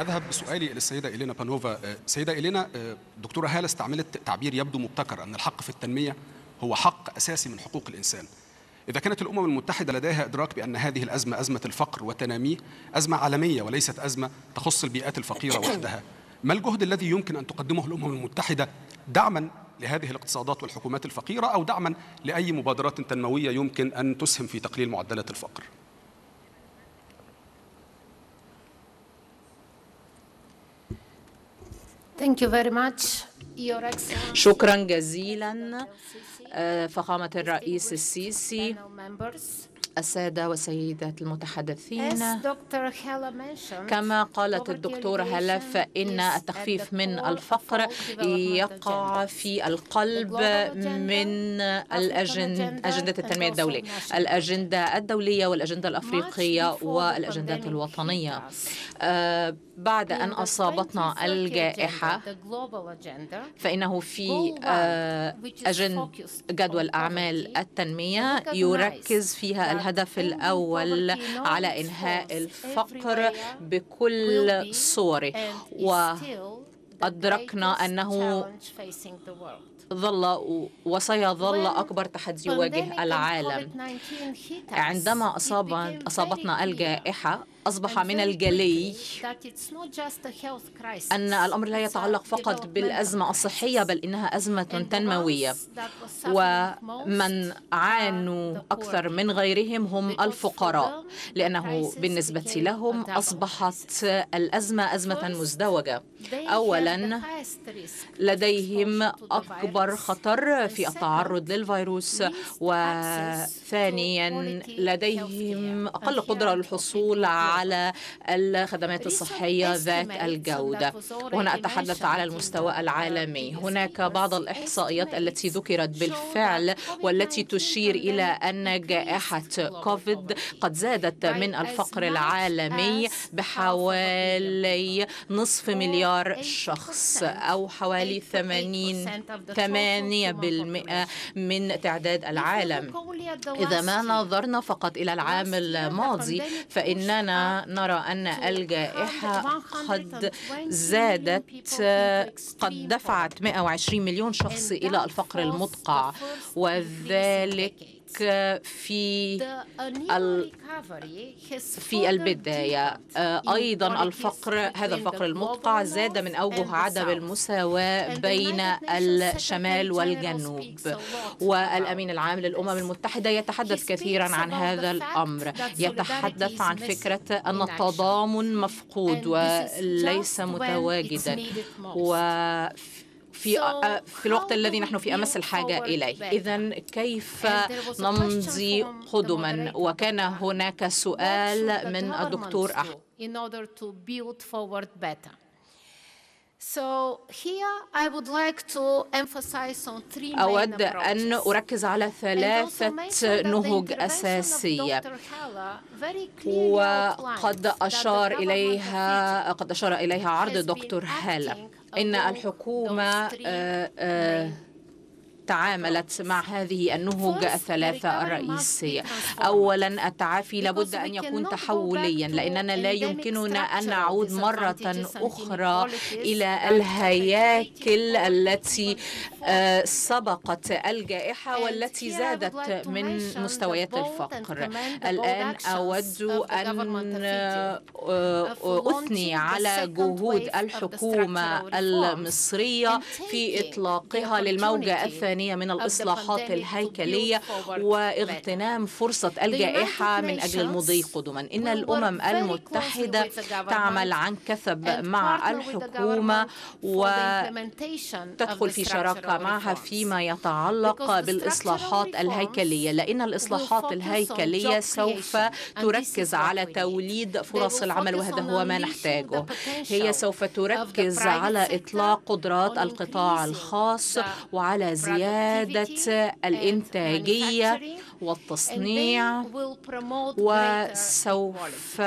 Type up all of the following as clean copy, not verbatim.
أذهب بسؤالي إلى السيدة إلينا بانوفا. سيدة إلينا، دكتورة هالس استعملت تعبير يبدو مبتكر أن الحق في التنمية هو حق أساسي من حقوق الإنسان. إذا كانت الأمم المتحدة لديها إدراك بأن هذه الأزمة، أزمة الفقر وتناميه، أزمة عالمية وليست أزمة تخص البيئات الفقيرة وحدها، ما الجهد الذي يمكن أن تقدمه الأمم المتحدة دعما لهذه الاقتصادات والحكومات الفقيرة، أو دعما لأي مبادرات تنموية يمكن أن تسهم في تقليل معدلات الفقر؟ شكرا جزيلا فخامة الرئيس السيسي، السادة والسيدات المتحدثين. كما قالت الدكتورة هلا، فإن التخفيف من الفقر يقع في القلب من أجندة التنمية الدولية، الأجندة الدولية والأجندة الأفريقية والأجندات الوطنية. بعد أن أصابتنا الجائحة، فإنه في جدول أعمال التنمية يركز فيها الهدف الأول على إنهاء الفقر بكل صوره، وأدركنا أنه ظل وسيظل أكبر تحدي يواجه العالم. عندما أصابتنا الجائحة، أصبح من الجلي أن الأمر لا يتعلق فقط بالأزمة الصحية، بل إنها أزمة تنموية، ومن عانوا أكثر من غيرهم هم الفقراء، لأنه بالنسبة لهم أصبحت الأزمة أزمة مزدوجة. أولا، لديهم أكبر خطر في التعرض للفيروس، وثانيا لديهم أقل قدرة للحصول على الخدمات الصحية ذات الجودة. وهنا أتحدث على المستوى العالمي. هناك بعض الإحصائيات التي ذكرت بالفعل والتي تشير إلى أن جائحة كوفيد قد زادت من الفقر العالمي بحوالي نصف مليار شخص، أو حوالي 8% من تعداد العالم. إذا ما نظرنا فقط إلى العام الماضي، فإننا نرى أن الجائحة قد زادت، قد دفعت 120 مليون شخص إلى الفقر المدقع، وذلك في البداية. أيضا الفقر، هذا الفقر المدقع زاد من أوجه عدم المساواة بين الشمال والجنوب، والأمين العام للأمم المتحدة يتحدث كثيرا عن هذا الأمر، يتحدث عن فكرة أن التضامن مفقود وليس متواجدا، في الوقت الذي نحن في أمس الحاجة إليه. إذن كيف نمضي قدما؟ وكان هناك سؤال من الدكتور احمد. أود أن أركز على ثلاثة نهج أساسية، وقد أشار إليها عرض دكتور هلا. إن الحكومة تعاملت مع هذه النهج الثلاثة الرئيسية. أولا، التعافي لابد أن يكون تحوليا، لأننا لا يمكننا أن نعود مرة أخرى إلى الهياكل التي سبقت الجائحة والتي زادت من مستويات الفقر. الآن أود أن أثني على جهود الحكومة المصرية في إطلاقها للموجة الثانية من الإصلاحات الهيكلية، واغتنام فرصة الجائحة من أجل المضي قدما. إن الأمم المتحدة تعمل عن كثب مع الحكومة وتدخل في شراكة معها فيما يتعلق بالإصلاحات الهيكلية، لأن الإصلاحات الهيكلية سوف تركز على توليد فرص العمل، وهذا هو ما نحتاجه. هي سوف تركز على إطلاق قدرات القطاع الخاص، وعلى زيادة الإنتاجية والتصنيع، وسوف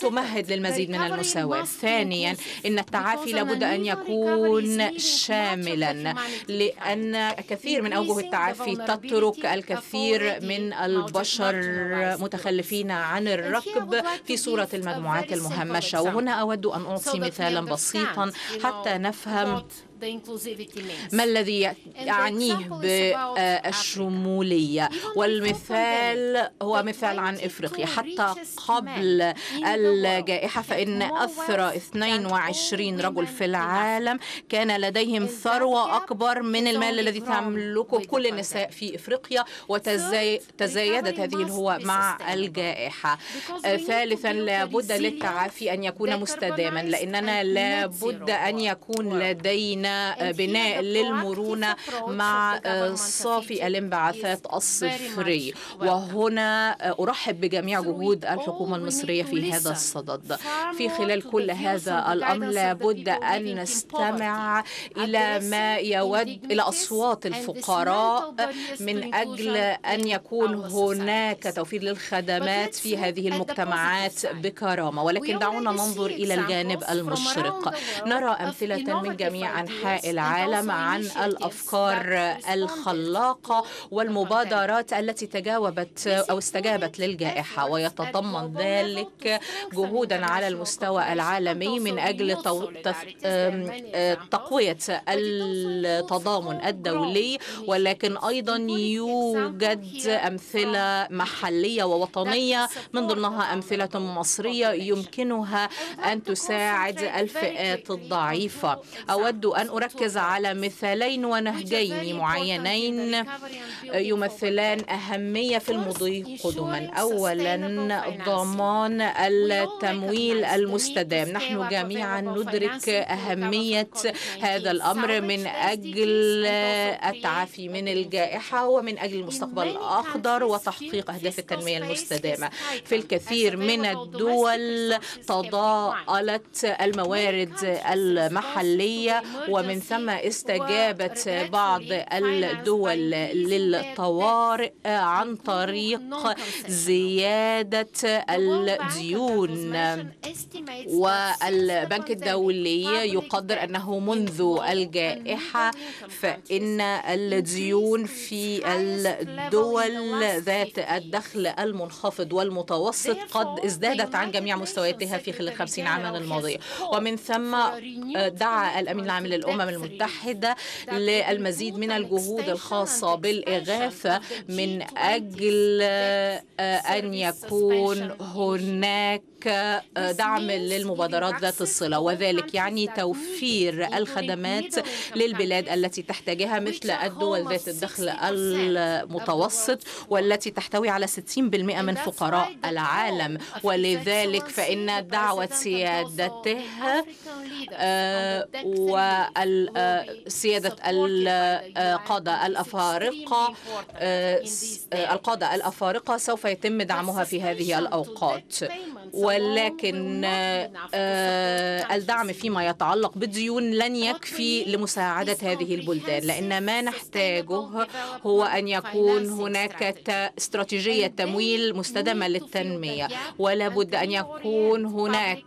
تمهد للمزيد من المساواة. ثانيا، إن التعافي لابد أن يكون شاملا، لأن كثير من أوجه التعافي تترك الكثير من البشر متخلفين عن الركب في صورة المجموعات المهمشة. وهنا أود أن أعطي مثالا بسيطا حتى نفهم ما الذي يعنيه بالشمولية. والمثال هو مثال عن إفريقيا. حتى قبل الجائحة فإن أثرى 22 رجل في العالم كان لديهم ثروة أكبر من المال الذي تملكه كل النساء في إفريقيا، وتزايدت هذه الهوة مع الجائحة. ثالثا، لابد للتعافي أن يكون مستداما، لأننا لابد أن يكون لدينا بناء للمرونة مع صافي الانبعاثات الصفري. وهنا أرحب بجميع جهود الحكومة المصرية في هذا الصدد. في خلال كل هذا الأمر لابد أن نستمع إلى ما يود إلى أصوات الفقراء من أجل أن يكون هناك توفير للخدمات في هذه المجتمعات بكرامة. ولكن دعونا ننظر إلى الجانب المشرق. نرى أمثلة من جميع أنحاء العالم عن الأفكار الخلاقة والمبادرات التي تجاوبت أو استجابت للجائحة، ويتضمن ذلك جهودا على المستوى العالمي من أجل تقوية التضامن الدولي. ولكن أيضا يوجد أمثلة محلية ووطنية، من ضمنها أمثلة مصرية يمكنها أن تساعد الفئات الضعيفة. أود أن أركز على مثالين ونهجين معينين يمثلان أهمية في المضي قدما. أولا، ضمان التمويل المستدام. نحن جميعا ندرك أهمية هذا الأمر من أجل التعافي من الجائحة ومن أجل المستقبل الأخضر وتحقيق أهداف التنمية المستدامة. في الكثير من الدول تضاءلت الموارد المحلية، ومن ثم استجابت بعض الدول للطوارئ عن طريق زيادة الديون. والبنك الدولي يقدر أنه منذ الجائحة فإن الديون في الدول ذات الدخل المنخفض والمتوسط قد ازدادت عن جميع مستوياتها في خلال 50 عاما الماضية. ومن ثم دعا الأمين العام للأمم المتحدة للمزيد من الجهود الخاصة بالإغاثة من أجل أن يكون هناك دعم للمبادرات ذات الصلة، وذلك يعني توفير الخدمات للبلاد التي تحتاجها مثل الدول ذات الدخل المتوسط والتي تحتوي على 60% من فقراء العالم. ولذلك فإن دعوة سيادتها وسيادة القادة الأفارقة سوف يتم دعمها في هذه الأوقات. ولكن الدعم فيما يتعلق بالديون لن يكفي لمساعدة هذه البلدان، لأن ما نحتاجه هو أن يكون هناك استراتيجية تمويل مستدامة للتنمية، ولا بد أن يكون هناك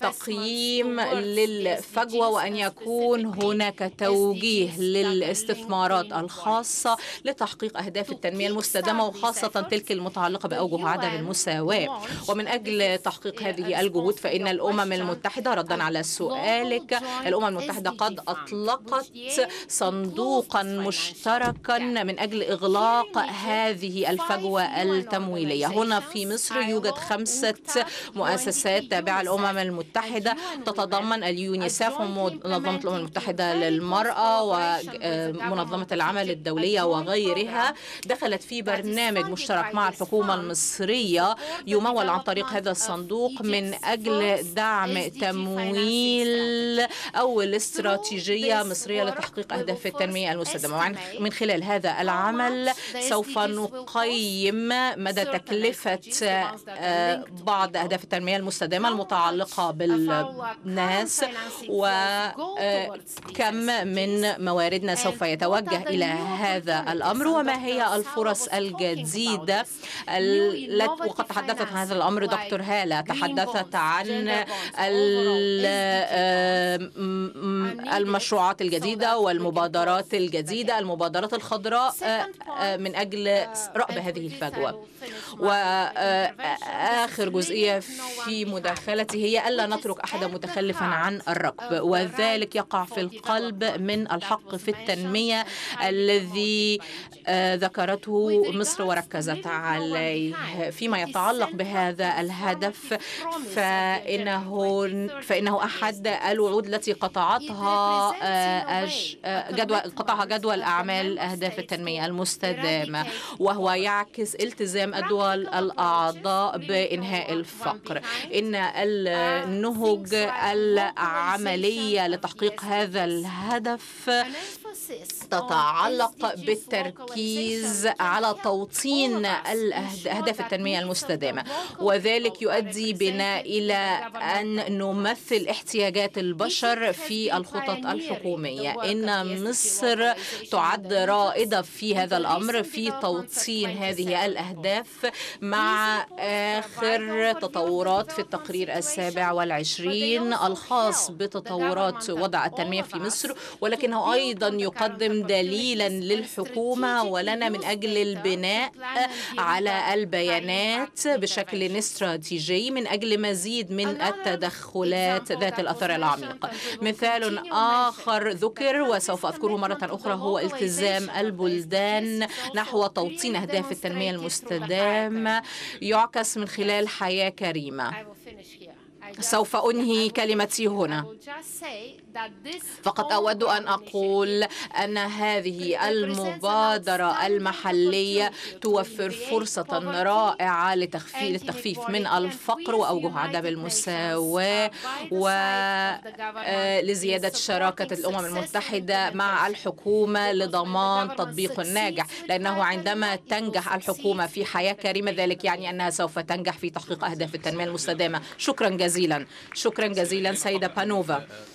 تقييم للفجوة، وأن يكون هناك توجيه للاستثمارات الخاصة لتحقيق أهداف التنمية المستدامة، وخاصة تلك المتعلقة بأوجه عدم المساواة. ومن أجل تحقيق هذه الجهود فإن الأمم المتحدة، ردا على سؤالك، الأمم المتحدة قد أطلقت صندوقا مشتركا من أجل إغلاق هذه الفجوة التمويلية. هنا في مصر يوجد 5 مؤسسات تابعة للأمم المتحدة، تتضمن اليونيسف ومنظمة الأمم المتحدة للمرأة ومنظمة العمل الدولية وغيرها، دخلت في برنامج مشترك مع الحكومة المصرية يمول عن طريق هذا الصندوق من أجل دعم تمويل أو الاستراتيجية المصرية لتحقيق أهداف التنمية المستدامة. من خلال هذا العمل سوف نقيم مدى تكلفة بعض أهداف التنمية المستدامة المتعلقة بالناس، وكم من مواردنا سوف يتوجه إلى هذا الأمر، وما هي الفرص الجديدة. وقد تحدثت عن هذا الأمر دكتور هالة تحدثت عن المشروعات الجديدة والمبادرات الجديدة، المبادرات الخضراء من أجل رأب هذه الفجوة. وآخر جزئية في مداخلتي هي ألا نترك أحدا متخلفا عن الركب، وذلك يقع في القلب من الحق في التنمية الذي ذكرته مصر وركزت عليه. فيما يتعلق بهذا الهدف فإنه أحد الوعود التي قطعها جدول الأعمال أهداف التنمية المستدامة، وهو يعكس التزام الدول الأعضاء بإنهاء الفقر. إن النهج العملية لتحقيق هذا الهدف تتعلق بالتركيز على توطين أهداف التنمية المستدامة، وذلك يؤدي بنا إلى أن نمثل احتياجات البشر في الخطط الحكومية. إن مصر تعد رائدة في هذا الأمر في توطين هذه الأهداف مع آخر تطورات في التقرير 27 الخاص بتطورات وضع التنمية في مصر، ولكنه أيضا يقدم دليلا للحكومة ولنا من أجل البناء على البيانات بشكل استراتيجي من أجل مزيد من التدخلات ذات الأثر العميق. مثال آخر ذكر وسوف أذكره مرة أخرى هو التزام البلدان نحو توطين أهداف التنمية المستدامة يعكس من خلال حياة كريمة. سوف أنهي كلمتي هنا، فقط أود أن أقول أن هذه المبادرة المحلية توفر فرصة رائعة للتخفيف من الفقر وأوجه عدم المساواة ولزيادة شراكة الأمم المتحدة مع الحكومة لضمان تطبيق ناجح، لأنه عندما تنجح الحكومة في حياة كريمة ذلك يعني أنها سوف تنجح في تحقيق أهداف التنمية المستدامة. شكرا جزيلا. شكرا جزيلا سيدة بانوفا.